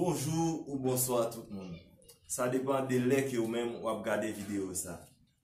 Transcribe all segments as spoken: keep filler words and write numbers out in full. Bonjour ou bonsoir tout le monde. Ça dépend de l'heure que vous-même vous regardez la vidéo.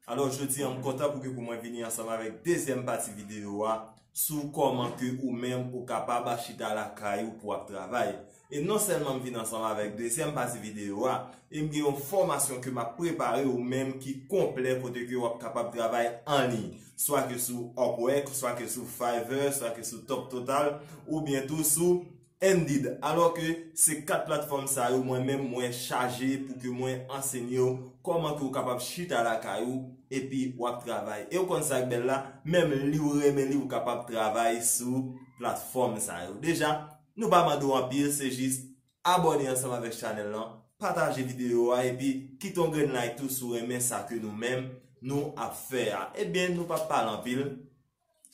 Alors je dis en content pour que vous venir ensemble avec la deuxième partie de la vidéo sur comment que vous-même vous êtes capable d'acheter la caille pour travailler. Et non seulement venir ensemble avec la deuxième partie de la vidéo, et je vais une formation que je préparée ou même qui complète pour que vous êtes capable de travailler en ligne. Soit que sur Upwork, soit que sur Fiverr, soit que sur Top Total, ou bientôt sur Indeed. Alors que ces quatre plateformes ça moi-même moi chargé pour que moi enseigner comment que vous capable chuter à la caillou et puis ou travailler. Et au conseil belle là même livrer mais vous capable travailler sur plateforme ça. Déjà, nous pas mandou en pile, c'est juste abonner ensemble avec channel là, partager vidéo et puis quitte un green like tout sur aimer ça que nous-mêmes nous à faire. Et bien nous pas parler en pile.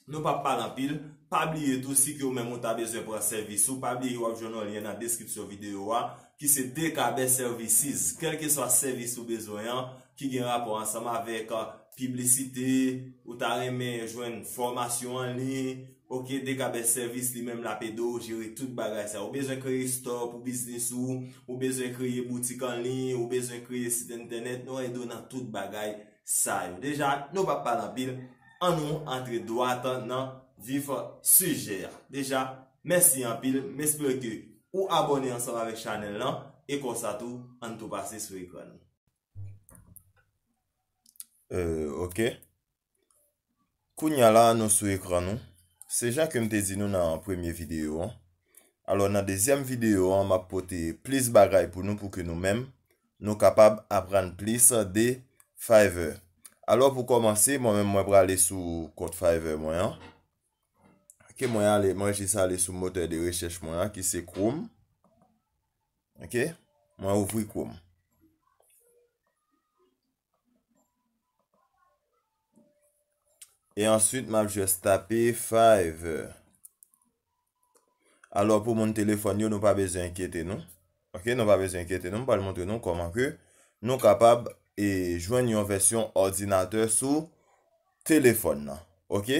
Nous pas parler en pile. Pas oublier tout si que vous même avez besoin pour un service ou pas oublier vous joindre lien dans la description vidéo qui c'est D K B services quel que soit service ou besoin qui a rapport ensemble avec publicité ou ta remè joindre formation en ligne. OK, D K B service lui même la pédo gérer tout bagage ça ou besoin créer store pour business ou ou besoin créer boutique en ligne ou besoin créer site internet nous aidons dans tout bagage ça. Déjà nous pas parler en pile en nous entre droite dans vif sujet. Déjà, merci en pile. J'espère que vous abonnez ensemble avec la chaîne et qu'on ça tout en tout passer sur l'écran. Euh, ok. Kounya là, nous sur l'écran. C'est déjà que je te dis nous dans la première vidéo. Alors, dans la deuxième vidéo, on m'a apporté plus de bagages pour nous pour que nous-mêmes nous capables d'apprendre plus de Fiverr. Alors, pour commencer, moi-même, moi, je vais aller sur compte Fiverr. Moi, hein? Ok, moi aller moi j'ai ça aller sur moteur de recherche moi qui c'est Chrome. OK, moi ouvrir Chrome. Et ensuite m'a juste taper Fiverr. Alors pour mon téléphone, nous pas besoin inquiéter nous. OK, nous pas besoin inquiéter nous, pas le montrer nous comment que nous capable et joindre une version ordinateur sur téléphone. OK?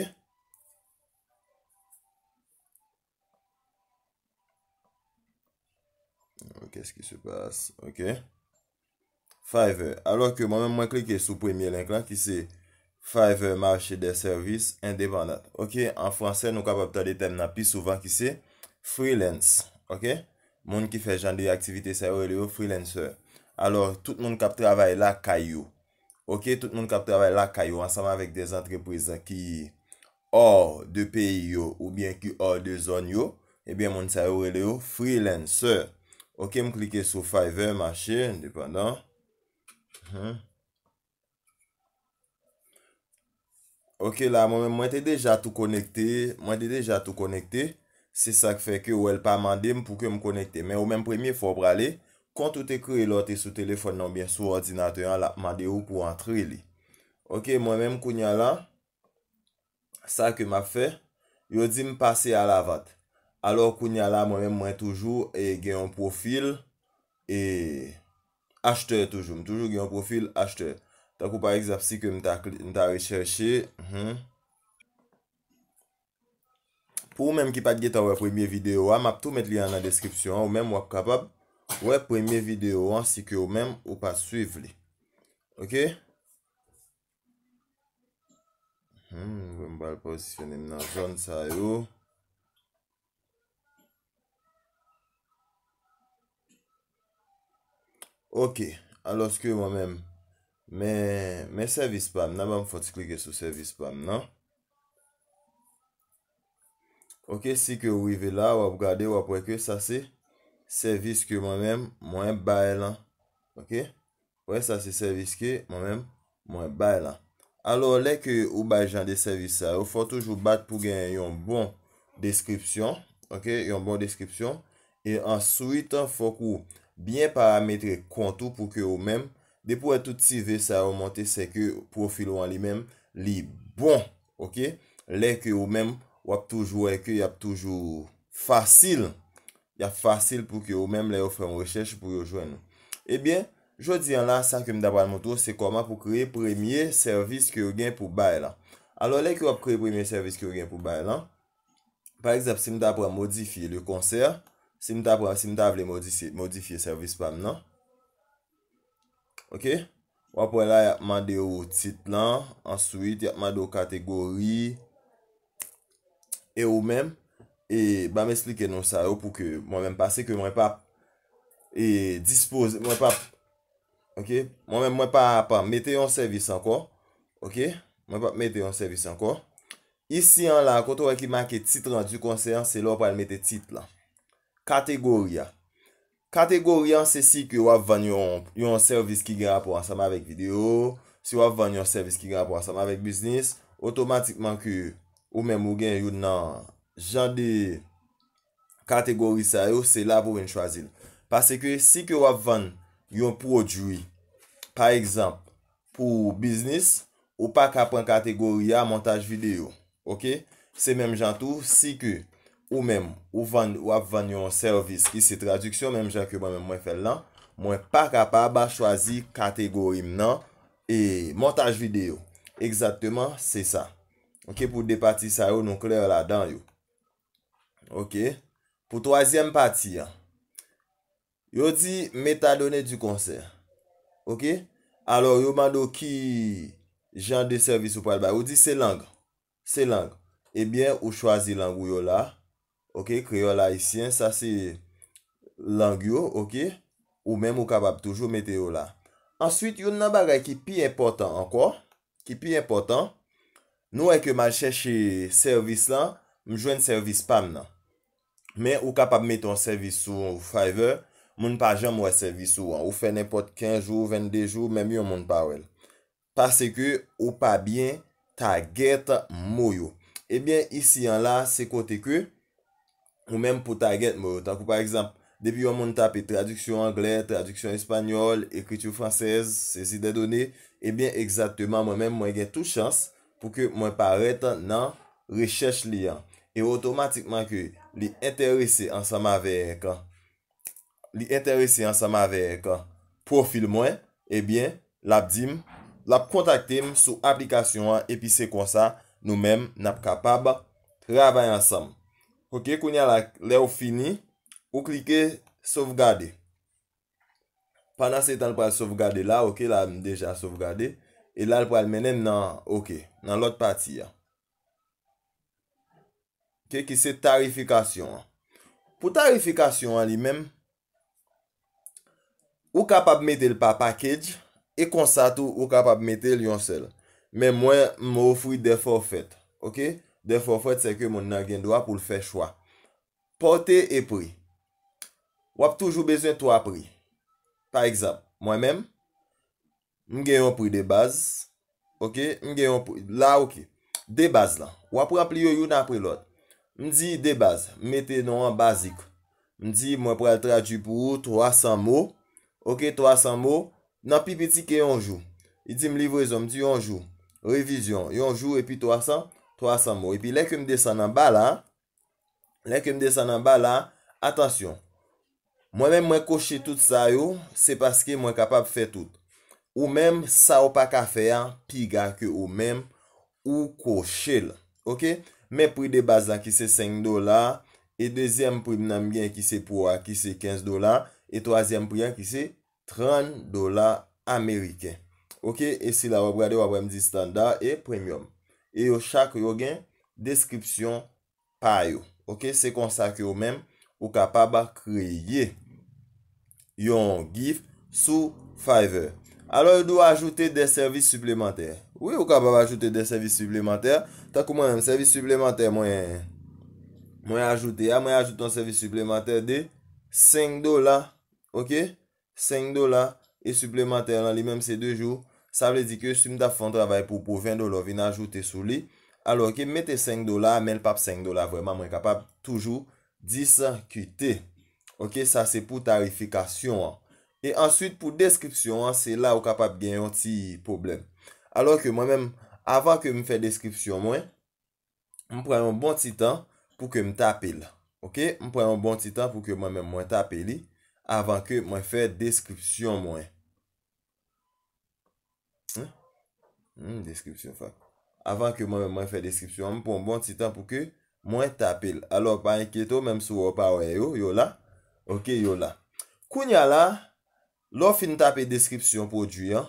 Qu'est-ce qui se passe? OK. Fiverr. Alors que moi-même, moi, cliquer sur le premier lien là, qui c'est Fiverr marché des services indépendants. OK. En français, nous sommes capables de termes plus souvent qui c'est freelance. OK. Monde qui fait genre d'activité, ça est le freelancer. Alors, tout le monde qui travaille là, caillou. OK. Tout le monde qui travaille là, caillou, ensemble avec des entreprises qui hors de pays ou bien qui hors de zone, yo, eh bien, monde ça est le freelancer. OK, je clique sur Fiverr, marché indépendant. Hmm. OK, là, moi-même, moi, j'étais déjà tout connecté. Moi, j'étais déjà tout connecté. C'est ça qui fait que je n'ai pas demandé pour que je me connecte. Mais au même premier, il faut aller. Quand tout est créé, l'autre est sur téléphone, ou bien sur ordinateur, la demandé pour entrer. OK, moi-même, Kounya là, ça que m'a fait, je dis me passer à la vente. Alors, Kounya là, moi-même, moi toujours, et j'ai un profil, et acheteur toujours. Toujours, j'ai un profil, acheteur. Donc, par exemple, si que m'ta recherché, mm-hmm. Pour même qui pas de guetta, ouais, première vidéo, m'a tout mettre dans la description, ou même, ou capable, ouais, première vidéo, si que ou même, ou pas suivre. OK? Hmm, je vais me positionner dans la zone, ça yo. OK, alors que moi-même, mais mes services spam, là, il faut cliquer sur service spam, non? OK, si que vous arrivez là, vous regardez, vous après que ça c'est service que moi-même, moi bail là. OK? Ouais, ça c'est service que moi-même, moi bail là. Alors, là que vous bail genre de service ça, il faut toujours battre pour gagner une bonne description, OK? Une bonne description et ensuite, il faut que bien paramétrer compte pour que vous-même, depuis tout activer ça remonter c'est que profil en lui-même, li bon, OK? Là que vous-même, ou toujours que y a toujours facile, y a facile pour que vous-même là faire une recherche pour vous joindre. Eh bien, je dis là ça que me d'abord montrer c'est comment pour créer premier service que vous gain pour bail là. Alors là que vous créer premier service que vous gain pour bail là. Par exemple, si me d'abord modifier le concert, Si je veux si modifier, modifier service spam, non? Ok? Ou après là, il y a des titres, ensuite il y a des catégories. Et ou même, et bah m'expliquer non ça pour que moi-même passe que moi pas et dispose moi pas OK moi-même moi pas pas mettez en service encore OK moi pas mettez en service encore ici en là quand on qui marque titre du conseil c'est là pour mettre titre là catégorie catégorie c'est si que on vendre un service qui a rapport ensemble avec vidéo si on vendre un service qui a rapport ensemble avec business automatiquement que ou même ou gagne une genre de catégorie ça c'est là pour choisir parce que si que vous vendez un produit par exemple pour business ou pas qu'à prendre catégorie à montage vidéo OK c'est même genre tout si que ou même ou vend ou vend un service qui c'est traduction même genre que moi même moi fait là moi pas capable choisir catégorie non et montage vidéo exactement c'est ça OK pour des parties ça nous clair là-dedans yo. OK. Pour troisième partie, yo dit métadonnées du concert. OK? Alors yo mande qui genre de service ou parle ba, yo dit c'est langue. C'est langue. Eh bien, ou choisi langue yo là. OK, créole haïtien, ça c'est langue yo, OK? Ou même ou capable toujours mettre yo là. Ensuite, yo nan bagay qui plus important encore, qui plus important, nous est que mal chercher service là. Je joue un service spam. Mais ou capable mettre un service sur Fiverr, moun pa jamais un service ou ou fait n'importe quinze jours, vingt-deux jours, même yon moun pa wel. Parce que ou pas bien target moyo. Eh bien ici en là, c'est côté que ou même pour target moyo. Par exemple, depuis yon moun tape traduction anglais, traduction espagnole, écriture française, saisie des données, eh bien exactement moi-même moi j'ai toute chance pour que moi paraître dans recherche lien et automatiquement que les intéressés ensemble avec les intéressés ensemble avec profil moins eh bien la dim la contacter sur application et puis c'est comme ça nous-mêmes n'a capable travailler ensemble. OK, qu'on y a là là fini ou cliquez sauvegarder. Pendant ce temps pour sauvegarder là, OK, là déjà sauvegarder et là pour mener dans OK, dans l'autre partie. Okay, qui c'est tarification. Pour tarification en lui-même, ou capable mettre le par package et comme ça tout ou capable mettre le seul. Mais moi m'offre des forfaits. OK? Des forfaits c'est que mon n'a gain droit pour le faire choix. Portée et prix. Ou a toujours besoin de trois prix. Par exemple, moi-même, j'ai un prix de base. OK? J'ai un prix là OK. Des bases là. Ou après appliquer une après l'autre. M'di des bases, mettez non en basique. M'di moi pour traduire pour trois cents mots. OK, trois cents mots, nan pi petit que un jour. Il dit me livraison, m'di un jour. Révision, un jour et puis trois cents mots. Et puis là que me descend en bas là, là que me descend en bas là, attention. Moi-même moi cocher tout ça yo, c'est parce que moi capable faire tout. Ou même ça ou pas qu'à faire, piga que ou même ou cocher. OK? Mais prix de base qui c'est cinq dollars et deuxième prix nan bien qui c'est pour qui c'est quinze dollars et troisième prix qui c'est trente dollars américains. OK et si la regarder on va me dire standard et premium et yo chaque yo gain description pa yo. OK c'est comme ça que vous même ou capable créer yon GIF sous Fiverr. Alors vous doit ajouter des services supplémentaires. Oui, vous capable ajouter des services supplémentaires. Tant que moi un service supplémentaire moi moi ajouter, moi ajoute un service supplémentaire de cinq dollars. OK? cinq dollars et supplémentaire dans lui-même c'est deux jours. Ça veut dire que si m'ta font travail pour pour vingt dollars, vient ajouter sur lui. Alors que mettez cinq dollars, mais pas cinq dollars vraiment moi capable toujours discuter. OK, ça c'est pour tarification. Et ensuite pour description, c'est là où capable gagner un petit problème. Alors que moi-même avant que me faire description moi, on prend un bon petit temps pour que me tape là. OK, on prend un bon petit temps pour que moi-même moi tape li avant que moi faire description moi. Hein? Hmm, description fa. Avant que moi-même moi faire description, on prend un bon petit temps pour que moi tape là. Alors pas inquiéto même si vous pas yo yo là, OK, yo là. Kounya là, l'on fin taper description produit hein.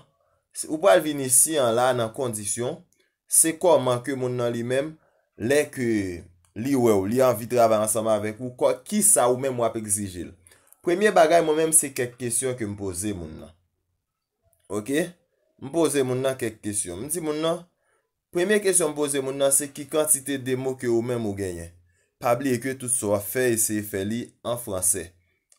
Ou pas venir ici en là dans condition, c'est comment que mon nan lui-même les que li wè ou li envie travailler ensemble avec ou qui ça ou même moi exiger. Premier bagage moi même c'est quelques questions que me poser mon nan. OK? Me poser mon nan quelques questions. Me dit mon nan, première question me poser mon nan c'est qui quantité de mots que ou même ou gagnez. Pas oublier que tout ça fait essayer faire li en français.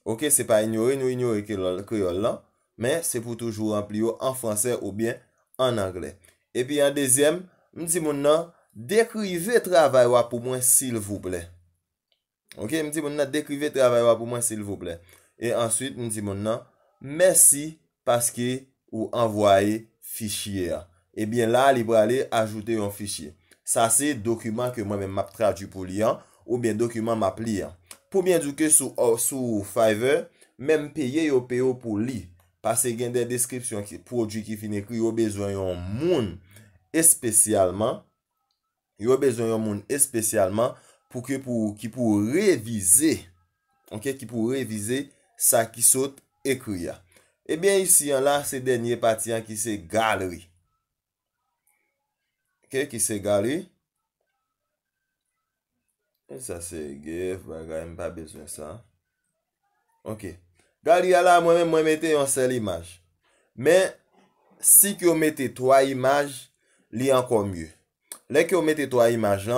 OK, c'est pas ignorer nous ignorer que le créole là, mais c'est pour toujours remplir en français ou bien en anglais. Et puis en deuxième, me dit mon nan, décrivez travail pour moi s'il vous plaît. OK, me dit mon nan, décrivez travail pour moi s'il vous plaît. Et ensuite, me dit mon nan, merci parce que ou envoyez fichier. Et bien là, il va aller ajouter un fichier. Ça c'est document que moi même m'a traduit pour lien ou bien document m'a plié. Pour bien dire que sous sous Fiverr, même payer au payo pour li parce que il y a des descriptions qui produits qui finit écrit au besoin un monde et spécialement il y a besoin un monde spécialement pour que pour qui pour réviser OK qui pour réviser ça qui saute écrit. Et bien ici là c'est dernier partie qui c'est galerie. OK qui c'est galerie. Et ça c'est grave, bagay pas besoin ça. OK. Galerie là moi même moi mettez une seule image. Mais si que vous mettez trois images, li encore mieux. Là que vous mettez trois images,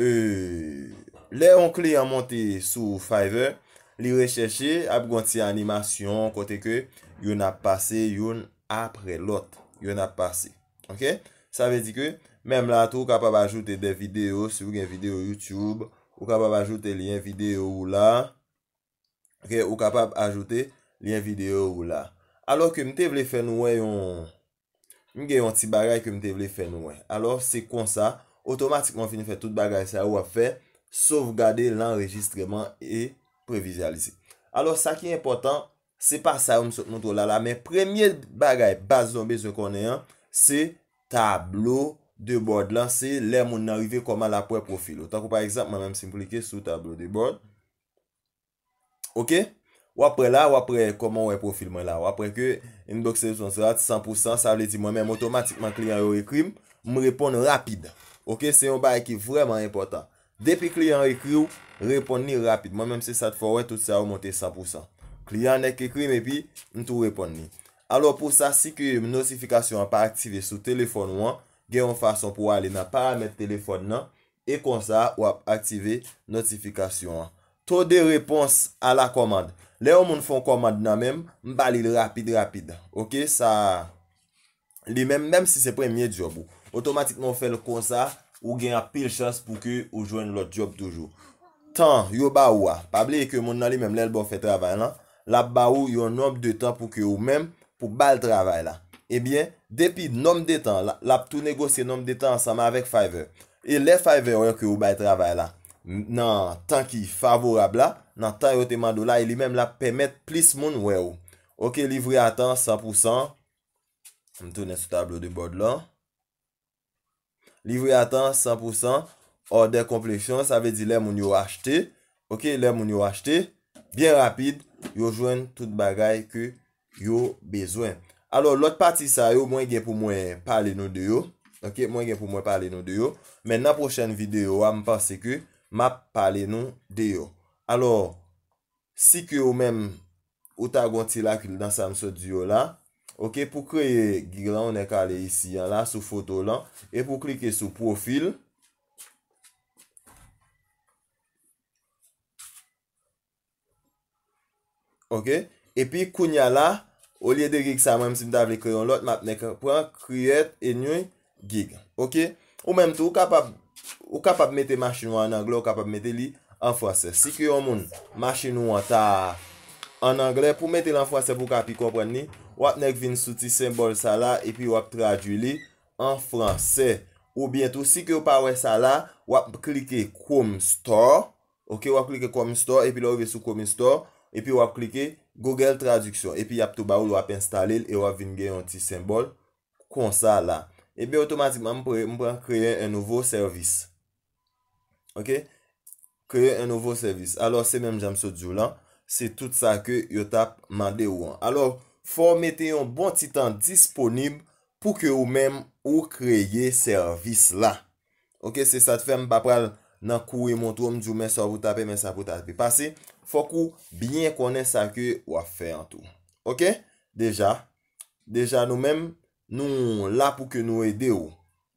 euh là on client monter sur Fiverr, li rechercher a gonti animation côté que yon a passé yon après l'autre, yon a passé. OK? Ça veut dire que même là tout capable ajouter des vidéos, si vous avez une vidéo YouTube, ou capable ajouter lien vidéo ou là. OK, ou capable ajouter lien vidéo ou là. Alors que m'te vle faire nous on m'gè un petit bagage que m'te vle faire nous. Alors c'est comme ça, automatiquement fini faire tout bagage ça ou a fait sauvegarder l'enregistrement et prévisualiser. Alors ça qui est important, c'est pas ça on saute nous là là, mais premier bagage base on besoin connait, c'est tableau de bord là c'est les mon arrivé comment la pour profil autant que par exemple moi même simplifier sous tableau de bord. OK, ou après là ou après comment ouais profil moi là ou après que inbox session cent pour cent ça veut dire moi même automatiquement client yo écrit me répondre rapide. OK, c'est un bail qui vraiment important depuis client écrit répondre rapide moi même c'est ça de forward tout ça monter cent pour cent client n'est écrit et puis tout répondre. Alors pour ça si que notification n'est pas activée sur téléphone ou an, il y a une façon pour aller dans paramètres téléphone nan, et comme ça ou activer notification. Taux de réponse à la commande. Les gens font commande nan même, m'balil rapide rapide. OK, ça li même même si c'est premier job, automatiquement on fait le comme ça ou gagne pile chance pour que ou joigne l'autre job toujours. Temps yo ba ou a, pas oublier que mon nan li même l'el bon fait travail là, la ba ou yon nombre de temps pour que ou même pour bal travail là. Eh bien, depuis nombre de temps, la, la tout négocier nombre de temps ensemble avec Fiverr. Et les Fiverr que vous bail travail là, non, tant qui favorable là, dans temps yo te mando là, il même la permettre plus moun wè ou. OK, livrer à temps cent pour cent. On tourne sur tableau de bord là. Livrer à temps cent pour cent, order complétion, ça veut dire les moun yo acheté. OK, les moun yo acheté, bien rapide, yo joindre tout bagay que yo besoin. Alors l'autre partie ça yo moins gain pour moi parler nous de yo. OK, moins gain pour moi parler nous de yo. Mais dans prochaine vidéo, je pense que m'a parler nous de yo. Alors si que ou même ou ta gonti la dans ça me sort yo là. OK, pour créer là on est calé ici là sur photo là et pour cliquer sur profil. OK, et puis kounya là au lieu de gig ça même si m'ta vle créer l'autre map nek prend create et new gig. OK, ou même tout capable ou capable mettre machine en anglais ou capable mettre li en français si que yon moun machine ou ta en anglais pour mettre en français pour capable comprendre ni ou nek vinn sous ti symbole ça là et puis ou traduit li en français ou bien tout si que ou pas ouais ça là ou cliquer Chrome Store. OK, ou cliquer Chrome Store et puis là ou sur Chrome Store et puis ou cliquer Google traduction et puis y a tout ba ou va installer et on va venir un petit symbole comme ça là et bien automatiquement on peut créer un nouveau service. OK, créer un nouveau service. Alors c'est même j'aime ce jour là c'est tout ça que yo t'a mandé ou an. Alors, faut mettre un bon petit temps disponible pour que ou même ou créer service là. OK, c'est ça te fait m'pa pral nan kou et montre m djou mais ça vous taper mais ça pour taper passer. Faut que bien connaître ça que ou a fait en tout. OK? Déjà, déjà nous-mêmes nous là pour que nous aider ou.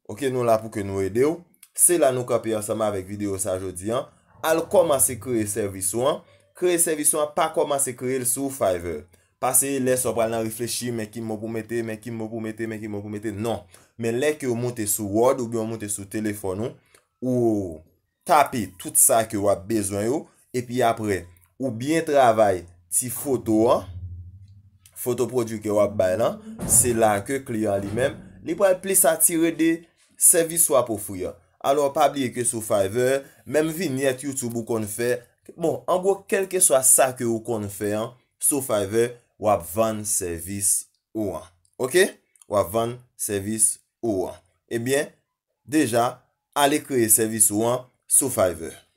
OK, nous là pour que nous aider ou. C'est là nous camper ensemble avec vidéo ça jodi an. Al commencer créer service ou an. Créer service ou an pas commencer créer sur Fiverr. Passer les so pral nan réfléchir mais qui m'ont pour mettre mais qui m'ont pour mettre mais qui m'ont pour mettre non. Mais les que vous montez sur Word ou bien vous montez sur téléphone ou tapez tout ça que vous avez besoin yo, et puis après ou bien travail si photo hein, photo produit que vous avez là, c'est là que client lui-même il va plus attirer des services soit pour offrir. Alors pas oublier que sur Fiverr, même vignette YouTube ou qu'on fait bon, en gros quel que soit ça que vous qu'on fait hein, sur Fiverr ou vendre service ou hein. OK? Ou vendre service ou an. Eh bien, déjà, allez créer service ou an sur Fiverr.